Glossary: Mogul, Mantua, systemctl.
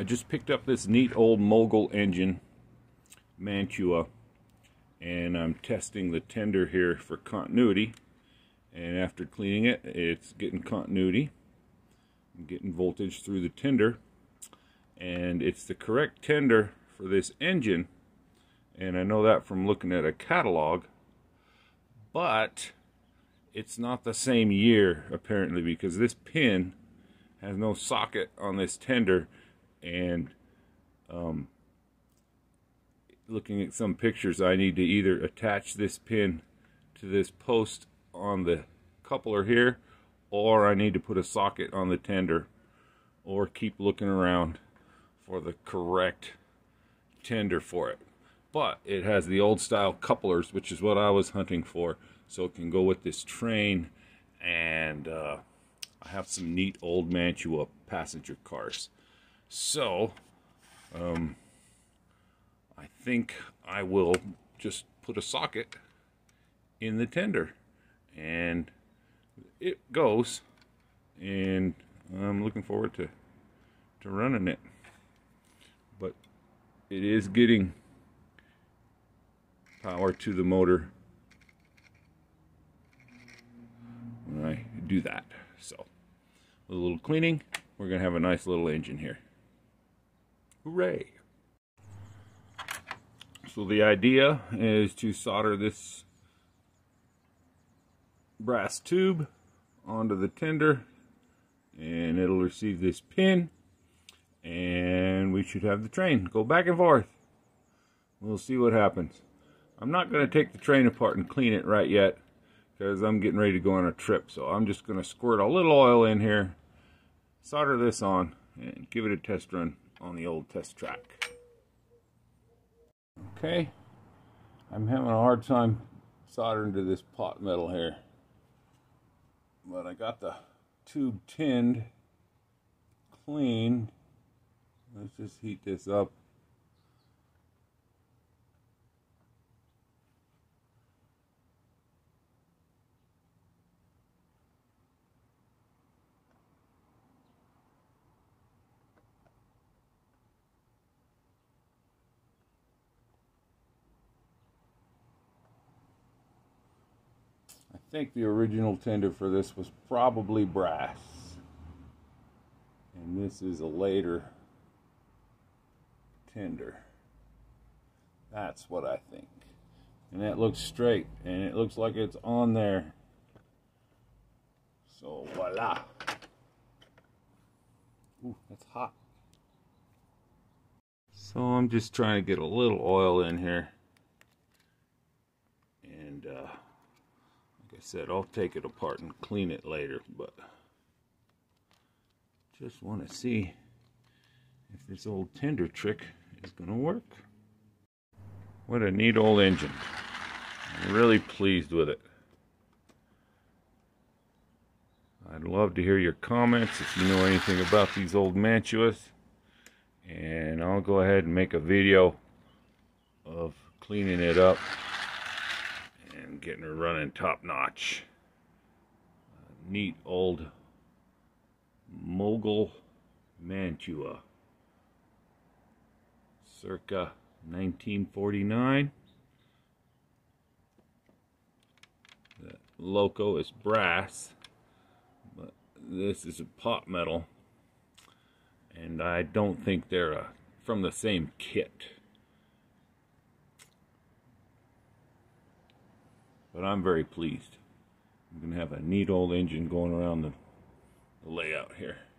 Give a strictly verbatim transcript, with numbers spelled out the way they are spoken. I just picked up this neat old Mogul engine, Mantua, and I'm testing the tender here for continuity. And after cleaning it, it's getting continuity. I'm getting voltage through the tender, and it's the correct tender for this engine, and I know that from looking at a catalog, but it's not the same year apparently, because this pin has no socket on this tender. And um, looking at some pictures, I need to either attach this pin to this post on the coupler here, or I need to put a socket on the tender, or keep looking around for the correct tender for it. But it has the old style couplers, which is what I was hunting for, so it can go with this train. And uh, I have some neat old Mantua passenger cars, so um, I think I will just put a socket in the tender, and it goes, and I'm looking forward to to running it. But it is getting power to the motor when I do that. So with a little cleaning, we're gonna have a nice little engine here. Hooray! So the idea is to solder this brass tube onto the tender, and it'll receive this pin, and we should have the train go back and forth. We'll see what happens. I'm not going to take the train apart and clean it right yet, because I'm getting ready to go on a trip, so I'm just going to squirt a little oil in here, solder this on, and give it a test run on the old test track. Okay, I'm having a hard time soldering to this pot metal here, but I got the tube tinned, clean. Let's just heat this up. I think the original tender for this was probably brass, and this is a later tender. That's what I think. And that looks straight, and it looks like it's on there. So voila. Ooh, that's hot. So I'm just trying to get a little oil in here, and uh I said I'll take it apart and clean it later, but just want to see if this old tender trick is gonna work. What a neat old engine. I'm really pleased with it. I'd love to hear your comments if you know anything about these old Mantuas, and I'll go ahead and make a video of cleaning it up, getting her running top notch. A neat old Mogul Mantua, circa nineteen forty-nine. That loco is brass, but this is a pot metal, and I don't think they're uh, from the same kit. But I'm very pleased. I'm going to have a neat old engine going around the, the layout here.